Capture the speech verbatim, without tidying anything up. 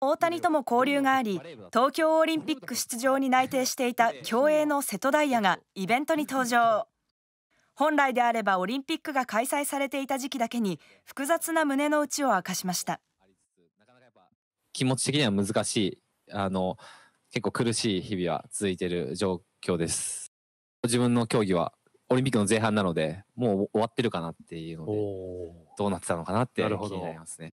大谷とも交流があり、東京オリンピック出場に内定していた競泳の瀬戸大也がイベントに登場。本来であればオリンピックが開催されていた時期だけに複雑な胸の内を明かしました。気持ち的には難しい、あの結構苦しい日々は続いている状況です。自分の競技はオリンピックの前半なので、もう終わってるかなっていうので、どうなってたのかなって気になりますね。